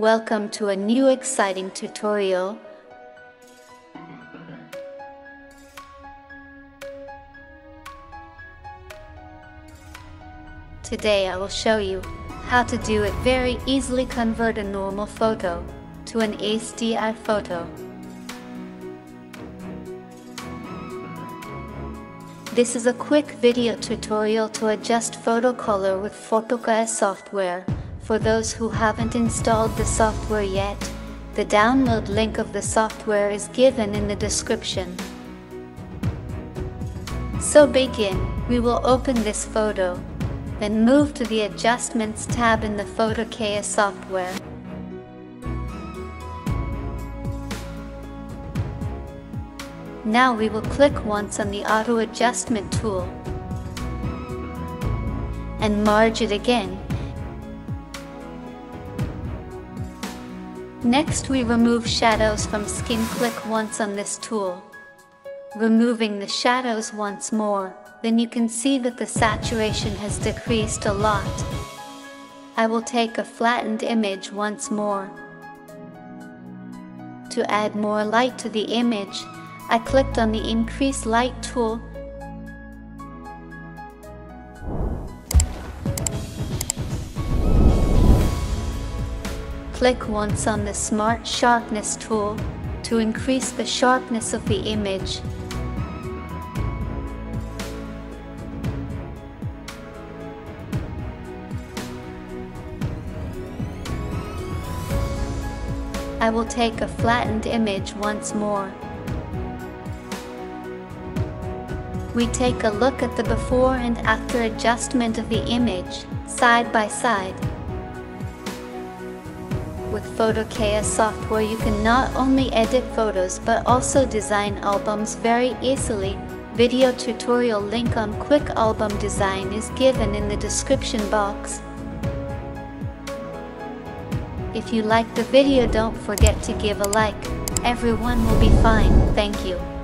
Welcome to a new exciting tutorial. Today I will show you how to do it very easily. Convert a normal photo to an HDR photo. This is a quick video tutorial to adjust photo color with PhotoKaya software. For those who haven't installed the software yet, the download link of the software is given in the description. So begin, we will open this photo, then move to the Adjustments tab in the PhotoKaya software. Now we will click once on the Auto Adjustment tool and merge it again. Next we remove shadows from skin. Click once on this tool, removing the shadows once more. Then you can see that the saturation has decreased a lot. I will take a flattened image once more. To add more light to the image, I clicked on the Increase Light tool. Click once on the Smart Sharpness tool to increase the sharpness of the image. I will take a flattened image once more. We take a look at the before and after adjustment of the image, side by side. With PhotoKaya software you can not only edit photos but also design albums very easily. Video tutorial link on quick album design is given in the description box. If you like the video, don't forget to give a like. Everyone will be fine, thank you.